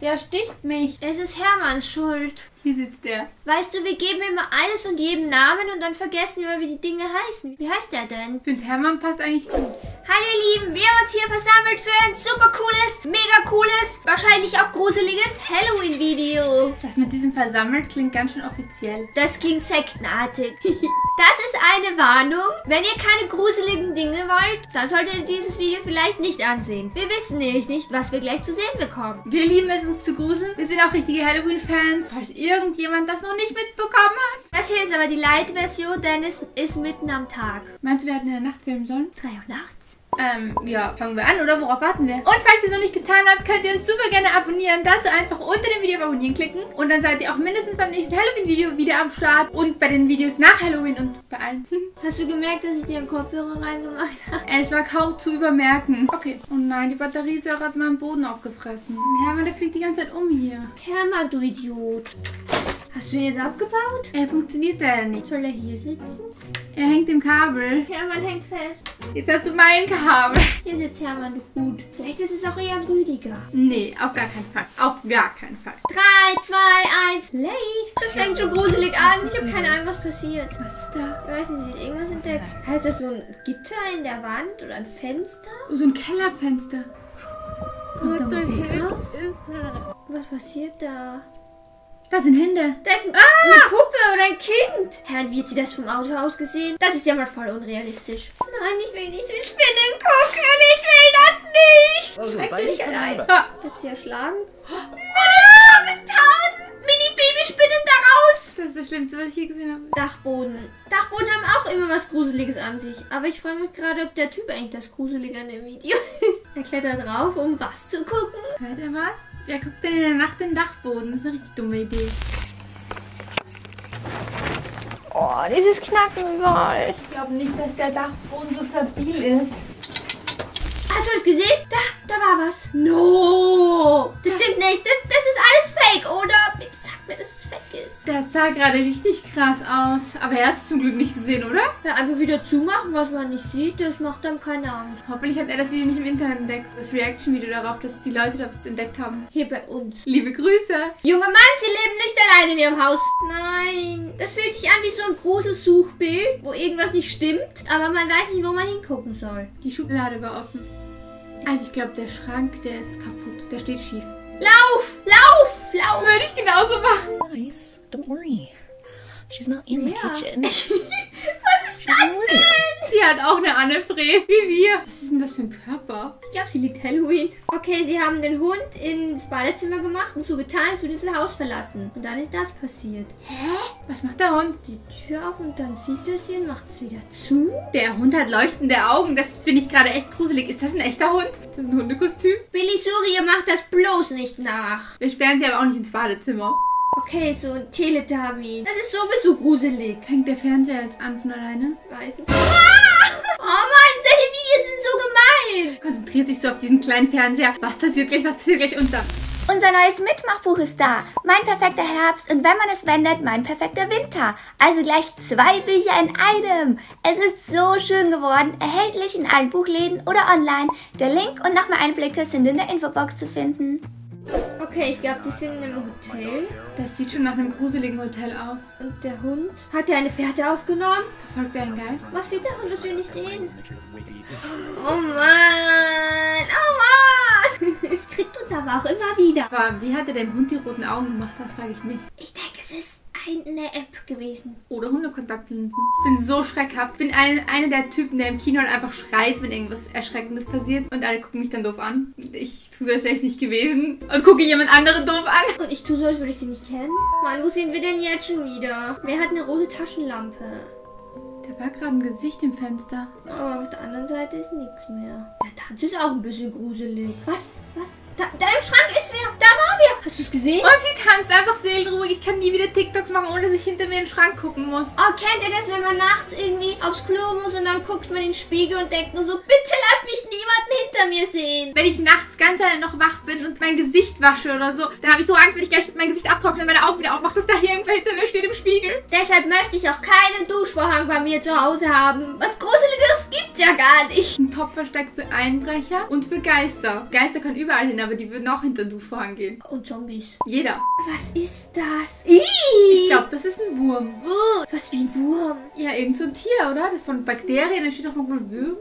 Der sticht mich. Es ist Hermanns Schuld. Hier sitzt der. Weißt du, wir geben immer alles und jedem Namen und dann vergessen wir, wie die Dinge heißen. Wie heißt der denn? Ich finde, Hermann passt eigentlich gut. Hi ihr Lieben, wir haben uns hier versammelt für ein super cooles, mega cooles, wahrscheinlich auch gruseliges Halloween-Video. Das mit diesem versammelt klingt ganz schön offiziell. Das klingt sektenartig. Das ist eine Warnung. Wenn ihr keine gruseligen Dinge wollt, dann solltet ihr dieses Video vielleicht nicht ansehen. Wir wissen nämlich nicht, was wir gleich zu sehen bekommen. Wir lieben es, uns zu gruseln. Wir sind auch richtige Halloween-Fans. Falls irgendjemand das noch nicht mitbekommen hat. Das hier ist aber die Light-Version, denn es ist mitten am Tag. Meinst du, wir hätten in der Nacht filmen sollen? 3 Uhr nachts. Ja, fangen wir an, oder worauf warten wir? Und falls ihr es noch nicht getan habt, könnt ihr uns super gerne abonnieren. Dazu einfach unter dem Video auf Abonnieren klicken. Und dann seid ihr auch mindestens beim nächsten Halloween-Video wieder am Start. Und bei den Videos nach Halloween und bei allen. Hast du gemerkt, dass ich dir einen Kopfhörer reingemacht habe? Es war kaum zu übermerken. Okay. Oh nein, die Batteriesäure hat meinen Boden aufgefressen. Hermann, der fliegt die ganze Zeit um hier. Hermann, du Idiot. Hast du ihn jetzt abgebaut? Er funktioniert leider nicht. Soll er hier sitzen? Er hängt im Kabel. Hermann hängt fest. Jetzt hast du mein Kabel. Hier sitzt Hermann gut. Vielleicht ist es auch eher Rüdiger. Nee, auf gar keinen Fall. Auf gar keinen Fall. 3, 2, 1, play. Das fängt schon gruselig an. Ich habe keine Ahnung, was passiert. Was ist da? Ich weiß nicht, irgendwas entdeckt. Heißt das so ein Gitter in der Wand oder ein Fenster? So ein Kellerfenster. Kommt da Musik raus? Was passiert da? Da sind Hände. Da ist eine Puppe oder ein Kind. Herrn, wie hat sie das vom Auto aus gesehen? Das ist ja mal voll unrealistisch. Nein, ich will nicht mit Spinnen gucken. Ich will das nicht. Also, schreck du dich allein. Hat sie erschlagen? Nein, mit 1000 Mini-Babyspinnen da raus. Das ist das Schlimmste, was ich hier gesehen habe. Dachboden. Dachboden haben auch immer was Gruseliges an sich. Aber ich frage mich gerade, ob der Typ eigentlich das Gruselige an dem Video ist. Er klettert drauf, um was zu gucken. Hört er was? Wer guckt denn in der Nacht den Dachboden? Das ist eine richtig dumme Idee. Oh, dieses Knacken überall. Ich glaube nicht, dass der Dachboden so stabil ist. Hast du das gesehen? Da war was. No! Das stimmt nicht. Das ist alles fake, oder? Bitte sag mir, dass es fake ist. Das sah gerade richtig krass aus. Aber er hat es zum Glück nicht gesehen, oder? Ja, einfach wieder zumachen, was man nicht sieht. Das macht dann keine Angst. Hoffentlich hat er das Video nicht im Internet entdeckt. Das Reaction-Video darauf, dass die Leute das entdeckt haben. Hier bei uns. Liebe Grüße. Junge Mann, Sie leben nicht allein in Ihrem Haus. Nein. Das fühlt sich an wie so ein großes Suchbild, wo irgendwas nicht stimmt. Aber man weiß nicht, wo man hingucken soll. Die Schublade war offen. Also ich glaube, der Schrank, der ist kaputt. Der steht schief. Lauf! Lauf! Lauf! Würde ich genauso machen. Nice. Don't worry. She's not in the kitchen. Was ist das denn? Sie hat auch eine Anne-Fräse wie wir. Was ist denn das für ein Körper? Ich glaube, sie liebt Halloween. Okay, sie haben den Hund ins Badezimmer gemacht und so getan, als würde das Haus verlassen. Und dann ist das passiert. Hä? Was macht der Hund? Die Tür auf und dann sieht er sie und macht es wieder zu. Der Hund hat leuchtende Augen. Das finde ich gerade echt gruselig. Ist das ein echter Hund? Ist das ein Hundekostüm? Billy Surya macht das bloß nicht nach. Wir sperren sie aber auch nicht ins Badezimmer. Okay, so ein Teletubbies. Das ist sowieso gruselig. Hängt der Fernseher jetzt an von alleine? Weiß nicht. Ah! Oh Mann, solche Videos sind so gemein. Konzentriert sich so auf diesen kleinen Fernseher. Was passiert gleich? Was passiert gleich unter? Unser neues Mitmachbuch ist da. Mein perfekter Herbst und wenn man es wendet, mein perfekter Winter. Also gleich 2 Bücher in einem. Es ist so schön geworden. Erhältlich in allen Buchläden oder online. Der Link und nochmal Einblicke sind in der Infobox zu finden. Okay, ich glaube, die sind in einem Hotel. Das sieht schon nach einem gruseligen Hotel aus. Und der Hund? Hat er eine Fährte aufgenommen? Verfolgt er einen Geist? Was sieht der Hund, was wir nicht sehen? Oh Mann! Oh Mann! Kriegt uns aber auch immer wieder. Aber wie hat er dem Hund die roten Augen gemacht? Das frage ich mich. Ich denke, es ist eine App gewesen. Oder Hundekontaktlinsen. Ich bin so schreckhaft. Ich bin einer der Typen, der im Kino einfach schreit, wenn irgendwas Erschreckendes passiert. Und alle gucken mich dann doof an. Ich tue so, als wäre ich nicht gewesen. Und gucke jemand anderen doof an. Und ich tue so, als würde ich sie nicht kennen. Mann, wo sehen wir denn jetzt schon wieder? Wer hat eine rote Taschenlampe? Da war gerade ein Gesicht im Fenster. Aber auf der anderen Seite ist nichts mehr. Der Tanz ist auch ein bisschen gruselig. Was? Was? Da im Schrank ist wer. Da war wer. Hast du es gesehen? Und sie tanzt einfach seelenruhig. Ich kann nie wieder TikToks machen, ohne dass ich hinter mir in den Schrank gucken muss. Oh, kennt ihr das, wenn man nachts irgendwie aufs Klo muss und dann guckt man in den Spiegel und denkt nur so, bitte lass mich niemanden hinter mir sehen. Wenn ich nachts ganz allein noch wach bin und mein Gesicht wasche oder so, dann habe ich so Angst, wenn ich gleich mein Gesicht abtrockne und meine Augen wieder aufmache, dass da irgendwer hinter mir steht im Spiegel. Deshalb möchte ich auch keinen Duschvorhang bei mir zu Hause haben. Was Gruseliges gibt's ja gar nicht. Ein Topfversteck für Einbrecher und für Geister. Geister können überall hin, aber die würden auch hinter den Duschvorhang gehen. Und Zombies. Jeder. Was ist das? Iii. Ich glaube, das ist ein Wurm. Was wie ein Wurm? Ja, irgend so ein Tier, oder? Das ist von Bakterien, da steht doch manchmal Würmer.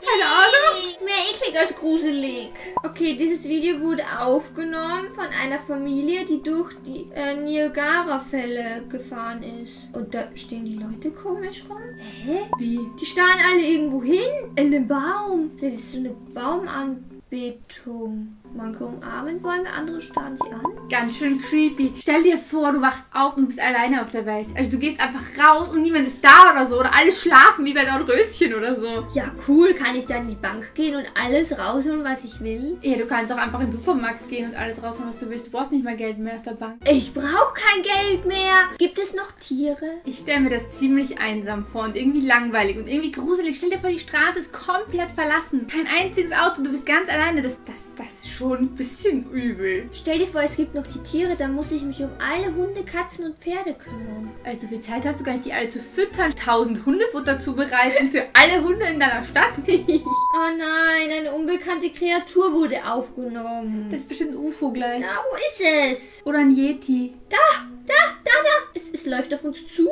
Keine Ahnung. Mehr eklig als gruselig. Okay, dieses Video wurde aufgenommen von einer Familie, die durch die Niagara-Fälle gefahren ist. Und da stehen die Leute komisch rum. Hä? Wie? Die starren alle irgendwo hin. In einem Baum. Das ist so eine Baumanbetung. Manche umarmen Bäume, andere starren sie an. Ganz schön creepy. Stell dir vor, du wachst auf und bist alleine auf der Welt. Also du gehst einfach raus und niemand ist da oder so. Oder alle schlafen wie bei Dornröschen oder so. Ja, cool. Kann ich dann in die Bank gehen und alles rausholen, was ich will? Ja, du kannst auch einfach in den Supermarkt gehen und alles rausholen, was du willst. Du brauchst nicht mal Geld mehr aus der Bank. Ich brauche kein Geld mehr. Gibt es noch Tiere? Ich stelle mir das ziemlich einsam vor und irgendwie langweilig und irgendwie gruselig. Stell dir vor, die Straße ist komplett verlassen. Kein einziges Auto. Du bist ganz alleine. Das ist schon ein bisschen übel. Stell dir vor, es gibt noch die Tiere, dann muss ich mich um alle Hunde, Katzen und Pferde kümmern. Also viel Zeit hast du gar nicht, die alle zu füttern, 1000 Hundefutter zubereiten für alle Hunde in deiner Stadt. Oh nein, eine unbekannte Kreatur wurde aufgenommen. Das ist bestimmt ein UFO gleich. Na, wo ist es? Oder ein Yeti. Da. Es läuft auf uns zu.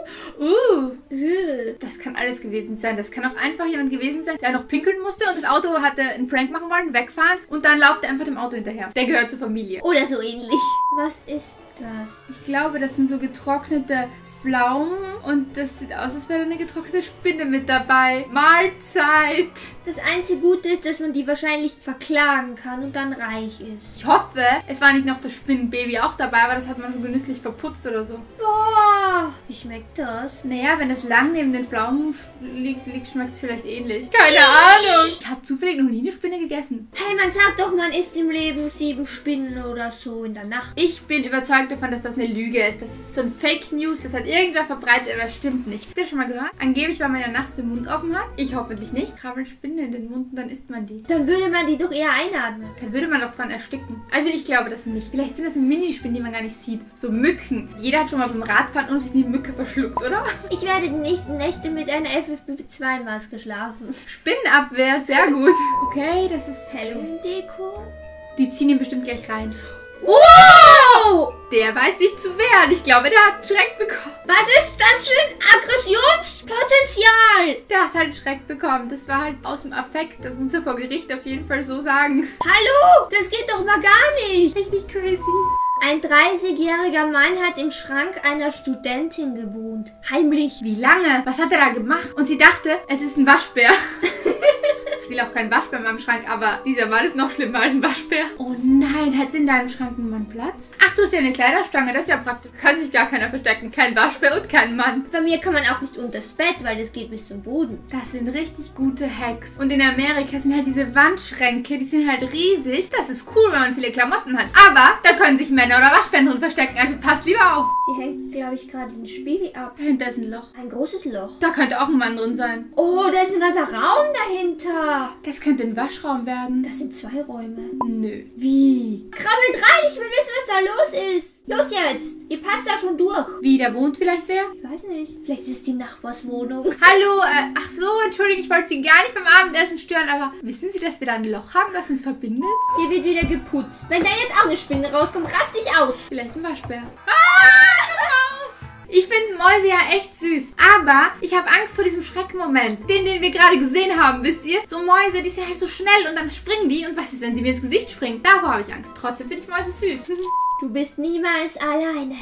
Das kann alles gewesen sein. Das kann auch einfach jemand gewesen sein, der noch pinkeln musste und das Auto hatte einen Prank machen wollen, wegfahren und dann lauft er einfach dem Auto hinterher. Der gehört zur Familie. Oder so ähnlich. Was ist das? Ich glaube, das sind so getrocknete Pflaumen und das sieht aus, als wäre eine getrocknete Spinne mit dabei. Mahlzeit! Das einzige Gute ist, dass man die wahrscheinlich verklagen kann und dann reich ist. Ich hoffe, es war nicht noch das Spinnenbaby auch dabei, aber das hat man schon genüsslich verputzt oder so. Boah! Wie schmeckt das? Naja, wenn das lang neben den Pflaumen liegt, schmeckt es vielleicht ähnlich. Keine Ahnung! Ich habe zufällig noch nie eine Spinne gegessen. Hey, man sagt doch, man isst im Leben 7 Spinnen oder so in der Nacht. Ich bin überzeugt davon, dass das eine Lüge ist. Das ist so ein Fake News, das hat irgendwer verbreitet, aber das stimmt nicht. Habt ihr schon mal gehört? Angeblich, weil man in der Nacht den Mund offen hat. Ich hoffentlich nicht. Krabbeln Spinne in den Mund und dann isst man die. Dann würde man die doch eher einatmen. Dann würde man doch dran ersticken. Also ich glaube das nicht. Vielleicht sind das Minispinnen, die man gar nicht sieht. So Mücken. Jeder hat schon mal beim Radfahren und ist die Mücke verschluckt, oder? Ich werde die nächsten Nächte mit einer FFP2-Maske schlafen. Spinnenabwehr, sehr gut. Okay, das ist Halloween-Deko. Die ziehen ihn bestimmt gleich rein. Wow! Der weiß sich zu wehren. Ich glaube, der hat einen Schreck bekommen. Was ist das für ein Aggressionspotenzial? Der hat halt einen Schreck bekommen. Das war halt aus dem Affekt. Das muss er vor Gericht auf jeden Fall so sagen. Hallo? Das geht doch mal gar nicht. Richtig crazy. Ein 30-jähriger Mann hat im Schrank einer Studentin gewohnt. Heimlich. Wie lange? Was hat er da gemacht? Und sie dachte, es ist ein Waschbär. Ich will auch keinen Waschbär in meinem Schrank, aber dieser Mann ist noch schlimmer als ein Waschbär. Oh nein, hat in deinem Schrank niemand Platz? Ach, du hast ja eine Kleiderstange, das ist ja praktisch. Kann sich gar keiner verstecken, kein Waschbär und kein Mann. Bei mir kann man auch nicht unter das Bett, weil das geht bis zum Boden. Das sind richtig gute Hacks. Und in Amerika sind halt diese Wandschränke, die sind halt riesig. Das ist cool, wenn man viele Klamotten hat. Aber da können sich Männer oder Waschbären drin verstecken, also passt lieber auf. Sie hängt, glaube ich, gerade den Spiegel ab. Dahinter ist ein Loch. Ein großes Loch. Da könnte auch ein Mann drin sein. Oh, da ist ein ganzer Raum dahinter. Das könnte ein Waschraum werden. Das sind 2 Räume. Nö. Wie? Krabbelt rein, ich will wissen, was da los ist. Los jetzt! Ihr passt da schon durch. Wie, da wohnt vielleicht wer? Ich weiß nicht. Vielleicht ist es die Nachbarswohnung. Hallo, ach so, Entschuldigung, ich wollte Sie gar nicht beim Abendessen stören, aber wissen Sie, dass wir da ein Loch haben, das uns verbindet? Hier wird wieder geputzt. Wenn da jetzt auch eine Spinne rauskommt, raste ich aus. Vielleicht ein Waschbär. Ich finde Mäuse ja echt süß, aber ich habe Angst vor diesem Schreckmoment, den wir gerade gesehen haben, wisst ihr? So Mäuse, die sind halt so schnell und dann springen die und was ist, wenn sie mir ins Gesicht springen? Davor habe ich Angst. Trotzdem finde ich Mäuse süß. Du bist niemals alleine.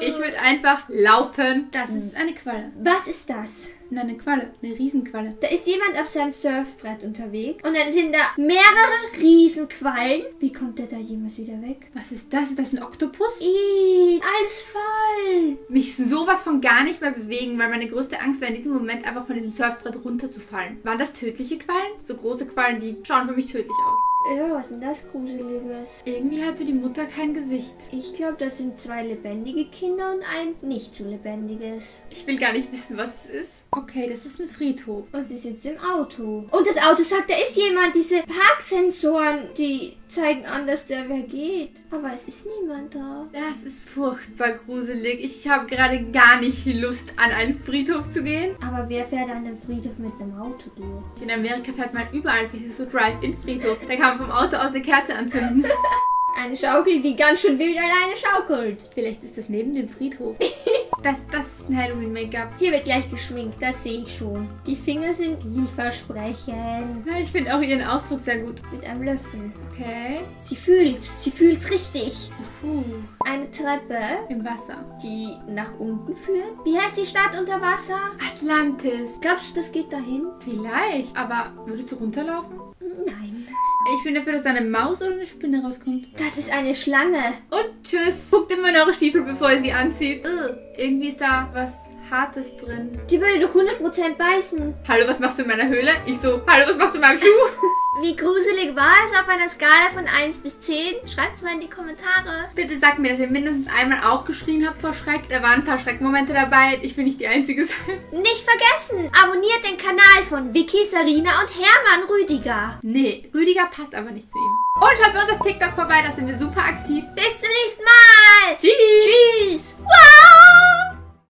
Ich würde einfach laufen. Das ist eine Qualle. Was ist das? Nein, eine Qualle. Eine Riesenqualle. Da ist jemand auf seinem Surfbrett unterwegs. Und dann sind da mehrere Riesenquallen. Wie kommt der da jemals wieder weg? Was ist das? Ist das ein Oktopus? Ih, alles voll. Mich sowas von gar nicht mehr bewegen, weil meine größte Angst wäre in diesem Moment einfach von diesem Surfbrett runterzufallen. Waren das tödliche Quallen? So große Quallen, die schauen für mich tödlich aus. Ja, was ist denn das Gruseliges? Irgendwie hatte die Mutter kein Gesicht. Ich glaube, das sind zwei lebendige Kinder und ein nicht so lebendiges. Ich will gar nicht wissen, was es ist. Okay, das ist ein Friedhof. Und sie sitzt im Auto. Und das Auto sagt, da ist jemand. Diese Parksensoren, die zeigen an, dass da wer geht. Aber es ist niemand da. Das ist furchtbar gruselig. Ich habe gerade gar nicht Lust, an einen Friedhof zu gehen. Aber wer fährt an den Friedhof mit einem Auto durch? In Amerika fährt man überall so Drive-In-Friedhof. Da kann vom Auto aus eine Kerze anzünden. Eine Schaukel, die ganz schön wild alleine schaukelt. Vielleicht ist das neben dem Friedhof. Das ist ein Halloween-Make-up. Hier wird gleich geschminkt, das sehe ich schon. Die Finger sind vielversprechend. Ich finde auch ihren Ausdruck sehr gut. Mit einem Löffel. Okay. Sie fühlt's richtig. Puh. Eine Treppe. Im Wasser. Die nach unten führt. Wie heißt die Stadt unter Wasser? Atlantis. Glaubst du, das geht dahin? Vielleicht. Aber würdest du runterlaufen? Nein. Ich bin dafür, dass da eine Maus oder eine Spinne rauskommt. Das ist eine Schlange. Und tschüss. Guckt immer in eure Stiefel, bevor ihr sie anzieht. Irgendwie ist da was Hartes drin. Die würde doch 100% beißen. Hallo, was machst du in meiner Höhle? Ich so, hallo, was machst du in meinem Schuh? Wie gruselig war es auf einer Skala von 1 bis 10? Schreibt es mal in die Kommentare. Bitte sagt mir, dass ihr mindestens einmal auch geschrien habt vor Schreck. Da waren ein paar Schreckmomente dabei. Ich will nicht die Einzige sein. Nicht vergessen, abonniert den Kanal von Vicky, Sarina und Hermann Rüdiger. Nee, Rüdiger passt aber nicht zu ihm. Und schaut bei uns auf TikTok vorbei, da sind wir super aktiv. Bis zum nächsten Mal.